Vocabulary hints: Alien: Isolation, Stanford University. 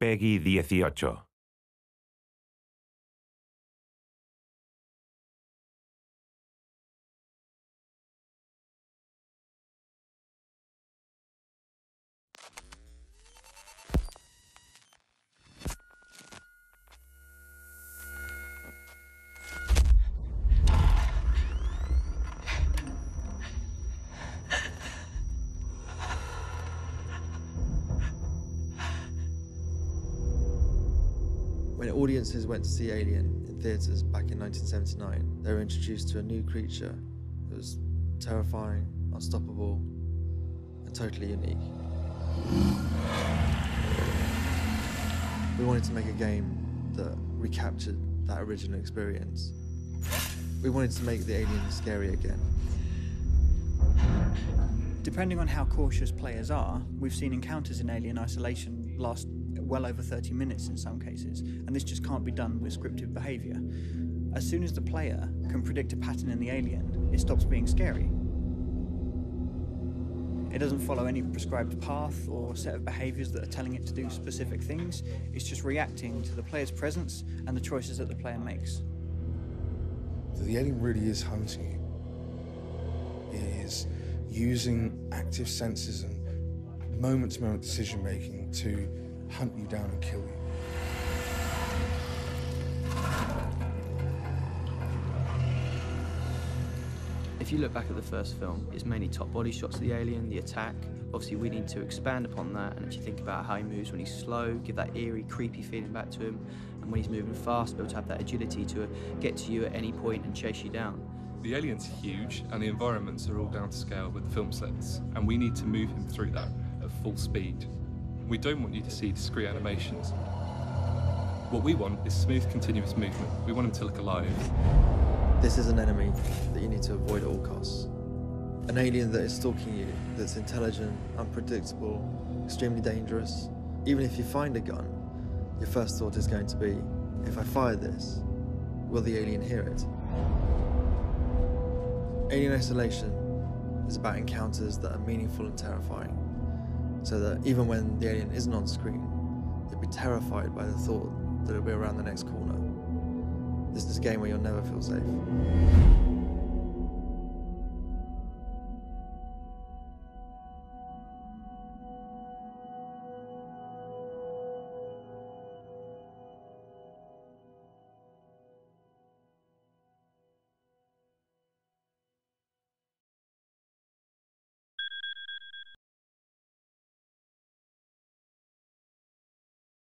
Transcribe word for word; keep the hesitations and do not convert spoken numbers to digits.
Peggy dieciocho. When audiences went to see Alien in theatres back in nineteen seventy-nine, they were introduced to a new creature that was terrifying, unstoppable, and totally unique. We wanted to make a game that recaptured that original experience. We wanted to make the alien scary again. Depending on how cautious players are, we've seen encounters in Alien Isolation last well over thirty minutes in some cases, and this just can't be done with scripted behaviour. As soon as the player can predict a pattern in the alien, it stops being scary. It doesn't follow any prescribed path or set of behaviours that are telling it to do specific things. It's just reacting to the player's presence and the choices that the player makes. The alien really is hunting you. It is using active senses and moment-to-moment decision-making to hunt you down and kill you. If you look back at the first film, it's mainly top body shots of the alien, the attack. Obviously we need to expand upon that and actually think about how he moves when he's slow, give that eerie, creepy feeling back to him, and when he's moving fast, be able to have that agility to get to you at any point and chase you down. The alien's huge and the environments are all down to scale with the film sets, and we need to move him through that at full speed. We don't want you to see discrete animations. What we want is smooth, continuous movement. We want him to look alive. This is an enemy that you need to avoid at all costs. An alien that is stalking you, that's intelligent, unpredictable, extremely dangerous. Even if you find a gun, your first thought is going to be, if I fire this, will the alien hear it? Alien Isolation is about encounters that are meaningful and terrifying, so that even when the alien isn't on screen, they'd be terrified by the thought that it'll be around the next corner. This is a game where you'll never feel safe.